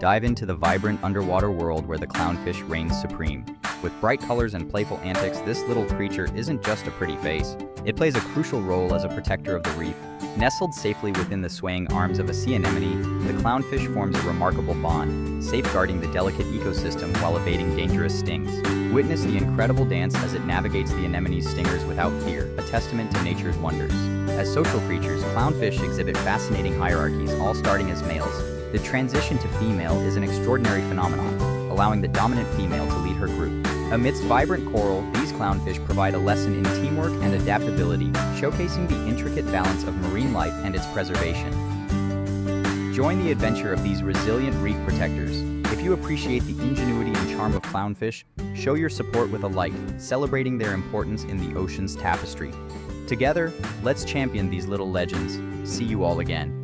Dive into the vibrant underwater world where the clownfish reigns supreme. With bright colors and playful antics, this little creature isn't just a pretty face. It plays a crucial role as a protector of the reef. Nestled safely within the swaying arms of a sea anemone, the clownfish forms a remarkable bond, safeguarding the delicate ecosystem while evading dangerous stings. Witness the incredible dance as it navigates the anemone's stingers without fear, a testament to nature's wonders. As social creatures, clownfish exhibit fascinating hierarchies, all starting as males. The transition to female is an extraordinary phenomenon, allowing the dominant female to lead her group. Amidst vibrant coral, these clownfish provide a lesson in teamwork and adaptability, showcasing the intricate balance of marine life and its preservation. Join the adventure of these resilient reef protectors. If you appreciate the ingenuity and charm of clownfish, show your support with a like, celebrating their importance in the ocean's tapestry. Together, let's champion these little legends. See you all again.